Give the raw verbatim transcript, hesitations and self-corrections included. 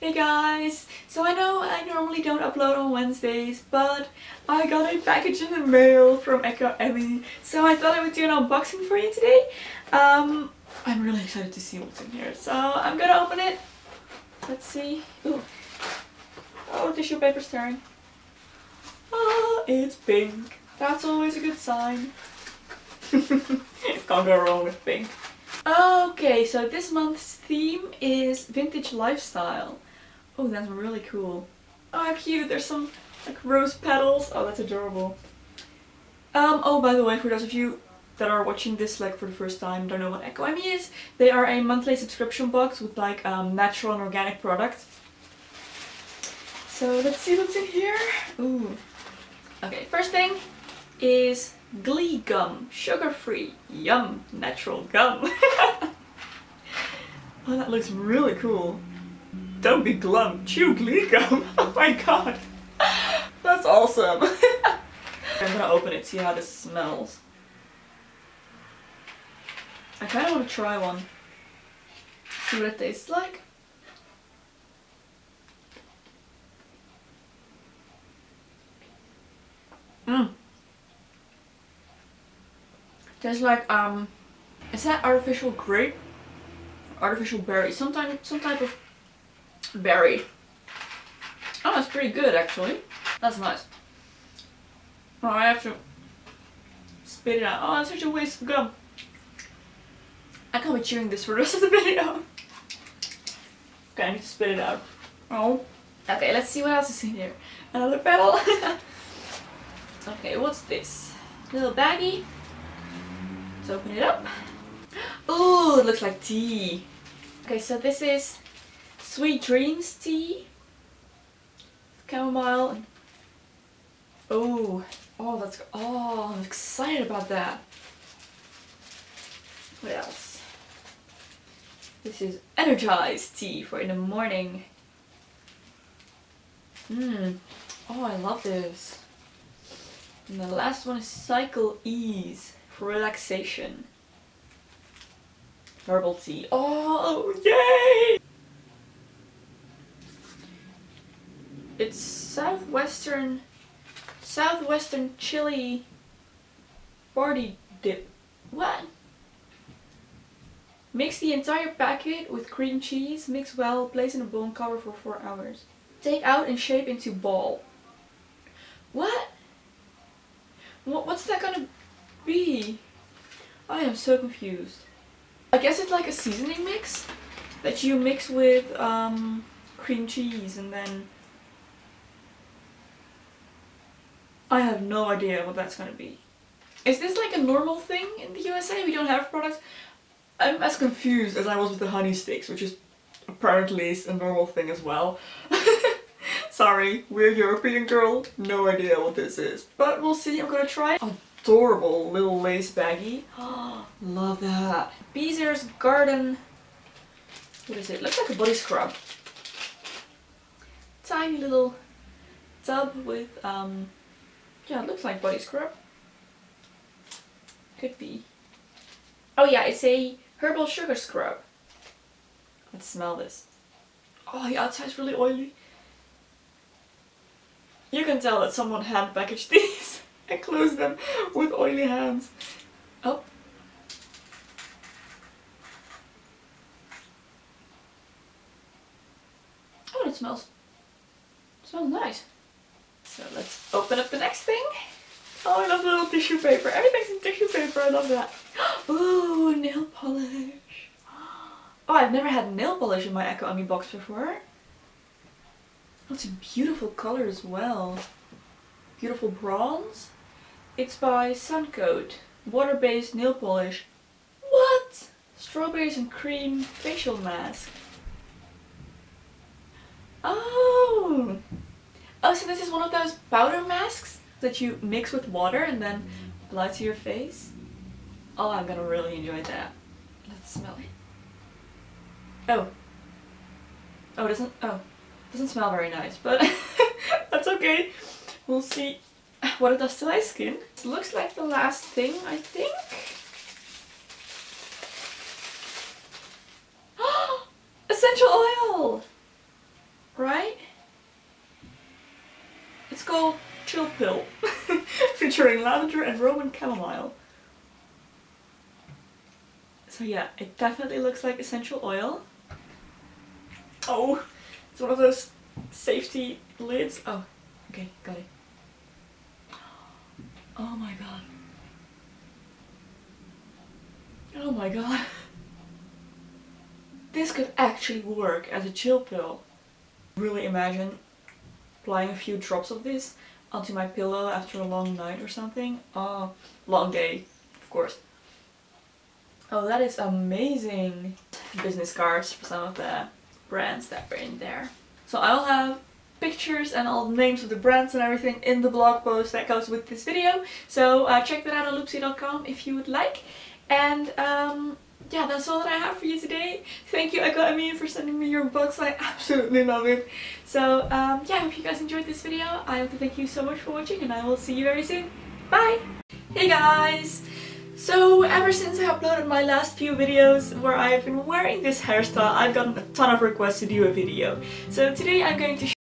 Hey guys! So I know I normally don't upload on Wednesdays, but I got a package in the mail from Eco Emi, so I thought I would do an unboxing for you today. Um, I'm really excited to see what's in here, so I'm gonna open it. Let's see. Ooh. Oh, tissue paper's tearing. Ah, it's pink. That's always a good sign. Can't go wrong with pink. Okay, so this month's theme is vintage lifestyle. Oh, that's really cool. Oh, how cute. There's some like rose petals. Oh, that's adorable. Um, oh, by the way, for those of you that are watching this like for the first time, don't know what Eco Emi is, they are a monthly subscription box with like um, natural and organic products. So let's see what's in here. Ooh. Okay, first thing is Glee Gum, sugar-free, yum, natural gum. Oh, that looks really cool. Don't be glum, chew Glee Gum. Oh my god, that's awesome. I'm gonna open it, see how this smells. I kind of want to try one, see what it tastes like. Mmm. Tastes like, um, is that artificial grape? Artificial berry, sometime, some type of berry. Oh, that's pretty good actually. That's nice. Oh, I have to spit it out. Oh, that's such a waste of gum. I can't be chewing this for the rest of the video. Okay, I need to spit it out. Oh. Okay, let's see what else is in here. Another petal. Okay, what's this? Little baggie. Let's open it up. Oh, it looks like tea. Okay, so this is Sweet Dreams tea. Chamomile. And oh, oh, that's, oh, I'm excited about that. What else? This is energized tea for in the morning. Mmm. Oh, I love this. And the last one is Cycle Ease. Relaxation. Herbal tea. Oh, yay! It's southwestern, southwestern chili party dip. What? Mix the entire packet with cream cheese. Mix well. Place in a bowl and cover for four hours. Take out and shape into ball. What? What? What's that gonna be? I am so confused. I guess it's like a seasoning mix that you mix with um, cream cheese and then... I have no idea what that's gonna be. Is this like a normal thing in the U S A? We don't have products? I'm as confused as I was with the honey sticks, which is apparently a normal thing as well. Sorry, weird European girl, no idea what this is. But we'll see, I'm gonna try it. Oh, adorable little lace baggie. Oh, love that. Beezer's Garden. What is it? Looks like a body scrub. Tiny little tub with, um, yeah, it looks like body scrub. Could be. Oh yeah, it's a herbal sugar scrub. Let's smell this. Oh, the outside's really oily. You can tell that someone hand packaged these. I close them with oily hands. Oh. Oh, it smells. It smells nice. So let's open up the next thing. Oh, I love the little tissue paper. Everything's in tissue paper. I love that. Ooh, nail polish. Oh, I've never had nail polish in my Eco Emi box before. That's a beautiful color as well. Beautiful bronze. It's by Suncoat. Water-based nail polish. What? Strawberries and cream facial mask. Oh! Oh, so this is one of those powder masks that you mix with water and then apply to your face. Oh, I'm gonna really enjoy that. Let's smell it. Oh. Oh, it doesn't... Oh. It doesn't smell very nice, but that's okay. We'll see what it does to my skin. It looks like the last thing, I think. Essential oil! right? It's called Chill Pill, featuring lavender and Roman chamomile. So yeah, it definitely looks like essential oil. Oh, it's one of those safety lids. Oh, okay, got it. Oh my god. Oh my god. This could actually work as a chill pill. Really imagine applying a few drops of this onto my pillow after a long night or something. Oh, long day, of course. Oh, that is amazing. Business cards for some of the brands that were in there. So I'll have pictures and all the names of the brands and everything in the blog post that goes with this video. So uh, check that out on loepsie dot com if you would like. And um, yeah, that's all that I have for you today. Thank you, Eco Emi, for sending me your box. I absolutely love it. So um, yeah, if you guys enjoyed this video, I want to thank you so much for watching, and I will see you very soon. Bye! Hey guys! So ever since I uploaded my last few videos where I've been wearing this hairstyle, I've gotten a ton of requests to do a video. So today I'm going to